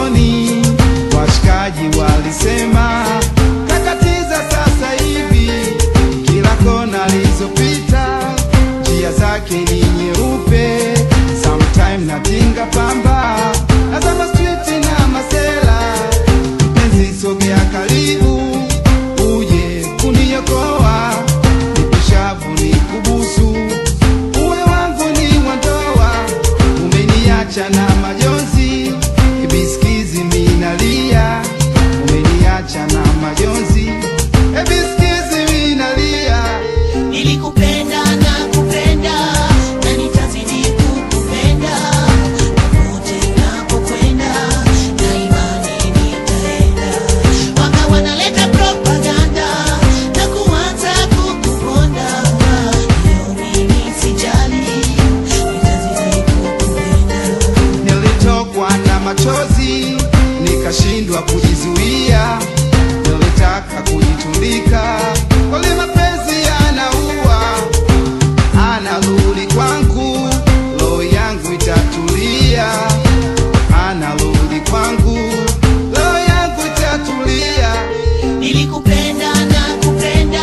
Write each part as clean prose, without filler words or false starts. moni washikaji walisema, kakatiza sasa hivi kila kona alizopita, njia zake ni nyeupe. Sometime napinga pamba azama street na masela, penzi sogea karibu uje kuniokoa, nikushavu nikubusu uwe wangu ni wandoa, umeniacha na majonzi ebisikizi minalia, umeniacha na majonzi ebisikizi minalia, nilikupenda na kupenda. Machozi nikashindwa kujizuia, nilitaka kujitundika wale mapenzi yanaua, anarudi kwangu roho yangu itatulia, anarudi kwangu roho yangu itatulia, nilikupenda na kupenda.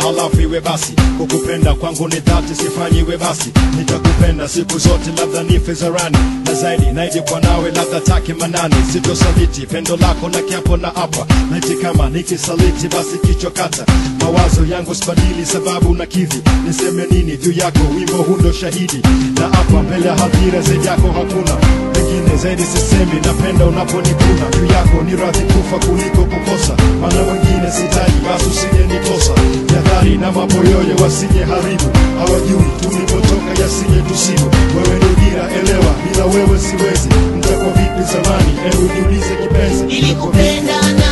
Halafu iwe basi, kukupenda kwangu ni dhati, sifanyi iwe basi, nitakupenda siku zote labda nife zarani, na zaidi naije kwa nawe labda take manani, sito saliti pendo lako na kiapo na hapa, naiti kama niki saliti basi kichwa kata, mawazo yangu spadili sababu na kivi, niseme nini juu yako wimbo hundo shahidi, na hapa mbele hadhira zaidi yako hakuna, mengine zaidi sisemi, napenda unaponikuna, juu yako ni radhi kufa kuliko kukosa, maana wengine sitaji basi usije nitosa. Jadhari na maboyoyo wasije haribu, hawajui tulipotoka yasije tusibu, wewe nudira elewa, bila wewe siwezi, mtakwa vipi zamani, hebu niulize kipenzi, nilikupenda.